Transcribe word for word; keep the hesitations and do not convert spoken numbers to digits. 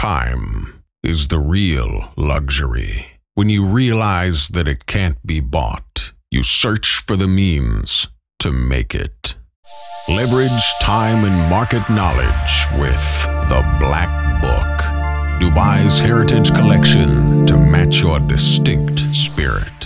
Time is the real luxury. When you realize that it can't be bought, you search for the means to make it. Leverage time and market knowledge with The Black Book, Dubai's heritage collection to match your distinct spirit.